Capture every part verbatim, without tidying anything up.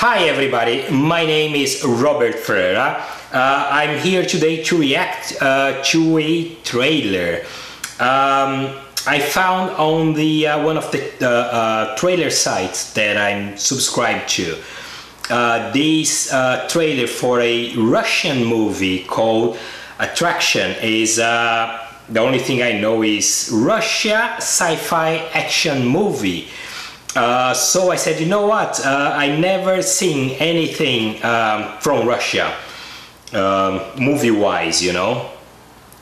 Hi everybody, my name is Robert Ferreira. Uh, I'm here today to react uh, to a trailer. Um, I found on the uh, one of the uh, uh, trailer sites that I'm subscribed to uh, this uh, trailer for a Russian movie called Attraction. Is uh, the only thing I know is Russia sci-fi action movie. Uh, so I said, you know what, uh, I never seen anything um, from Russia, um, movie-wise, you know.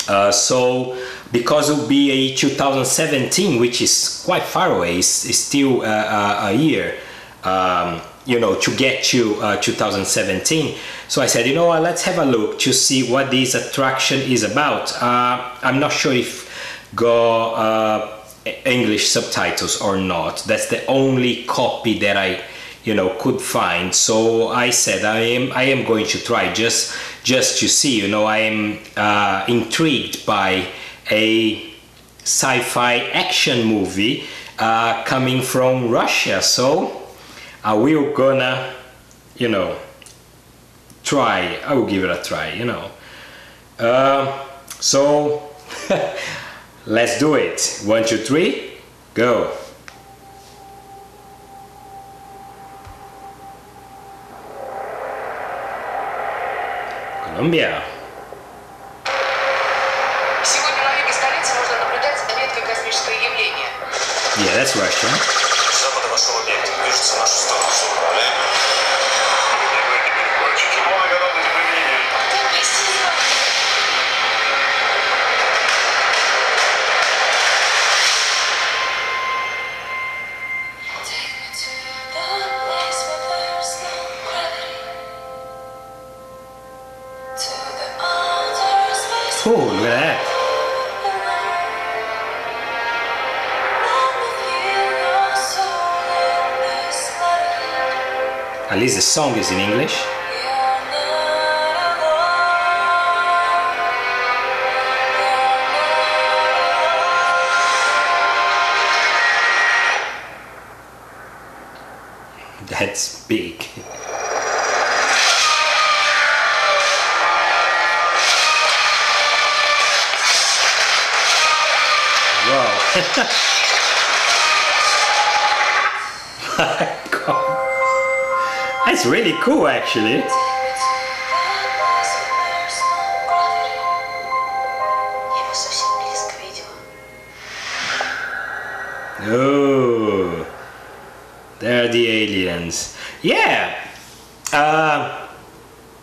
Uh, so, because it would be a two thousand seventeen, which is quite far away, it's, it's still uh, a year, um, you know, to get to uh, two thousand seventeen. So I said, you know what, let's have a look to see what this Attraction is about. Uh, I'm not sure if go... Uh, English subtitles or not. That's the only copy that I you know could find, so I said I am I am going to try just just to see, you know. I am uh, intrigued by a sci-fi action movie uh, coming from Russia, so I will gonna you know try I will give it a try, you know. Uh, so let's do it. One, two, three, go. Colombia. Yeah, that's Russian. Oh, look at that. At least the song is in English. That's big. My God. That's really cool, actually. Oh, they're the aliens. Yeah, uh,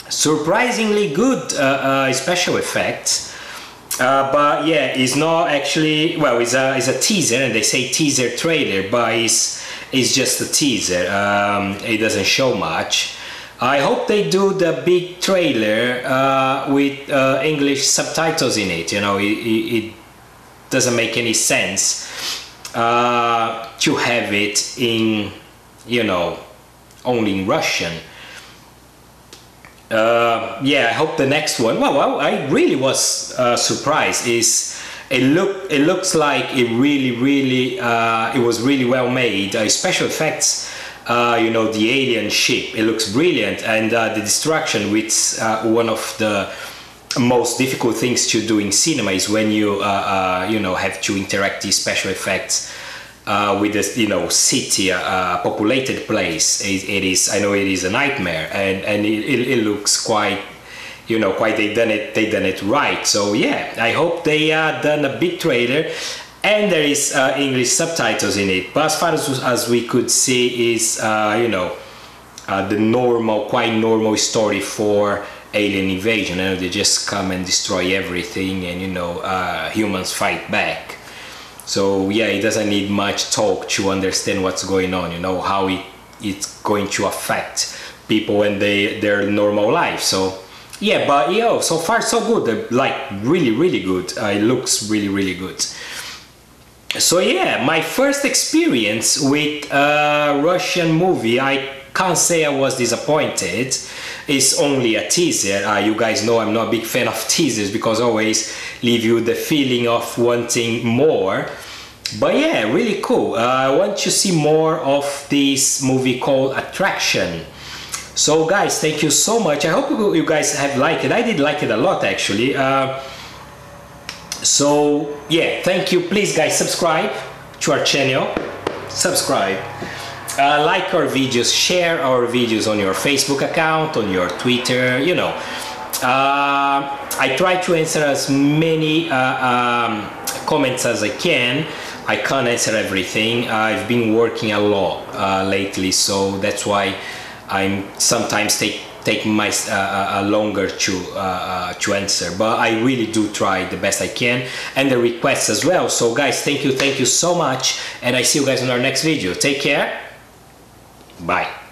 surprisingly good uh, uh, special effects. Uh, but yeah, it's not actually, well, it's a, it's a teaser, and they say teaser trailer, but it's, it's just a teaser. Um, it doesn't show much. I hope they do the big trailer uh, with uh, English subtitles in it, you know. It, it, it doesn't make any sense uh, to have it in, you know, only in Russian. Uh, yeah, I hope the next one. Well, I really was uh, surprised. Is it look? It looks like it really, really. Uh, it was really well made. Uh, special effects. Uh, you know, the alien ship. It looks brilliant, and uh, the destruction, which uh, one of the most difficult things to do in cinema is when you uh, uh, you know have to interact these special effects uh, with this you know city, a uh, populated place. It, it is, I know, it is a nightmare, and and it, it, it looks quite, you know, quite they done it they done it right. So yeah, I hope they uh, done a big trailer, and there is uh, English subtitles in it. But as far as as we could see, is uh, you know uh, the normal, quite normal story for alien invasion. You know, they just come and destroy everything, and you know uh, humans fight back. So yeah, it doesn't need much talk to understand what's going on, you know, how it, it's going to affect people and they, their normal life. So yeah, but yo, so far so good, like really, really good. Uh, it looks really, really good. So yeah, my first experience with a Russian movie, I can't say I was disappointed. It's only a teaser. Uh, you guys know I'm not a big fan of teasers because always leave you the feeling of wanting more. But yeah, really cool. Uh, I want to see more of this movie called Attraction. So guys, thank you so much. I hope you guys have liked it. I did like it a lot, actually. Uh, so yeah, thank you. Please guys, subscribe to our channel, subscribe, uh, like our videos, share our videos on your Facebook account, on your Twitter, you know. Uh, I try to answer as many uh, um, comments as I can. I can't answer everything. I've been working a lot uh, lately, so that's why I'm sometimes take take my uh, uh, longer to uh, to answer, but I really do try the best I can, and the requests as well. So guys, thank you, thank you so much, and I see you guys in our next video. Take care, bye.